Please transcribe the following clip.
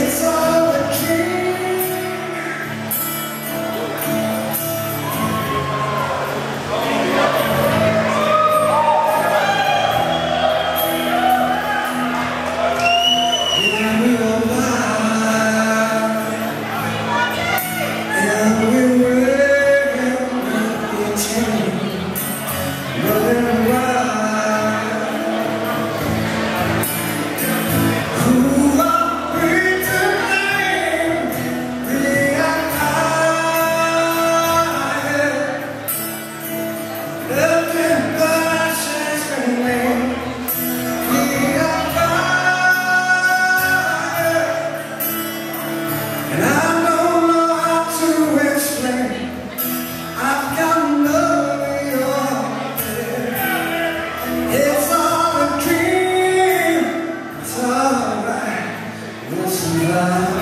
It's all a dream, it's alright, we'll survive.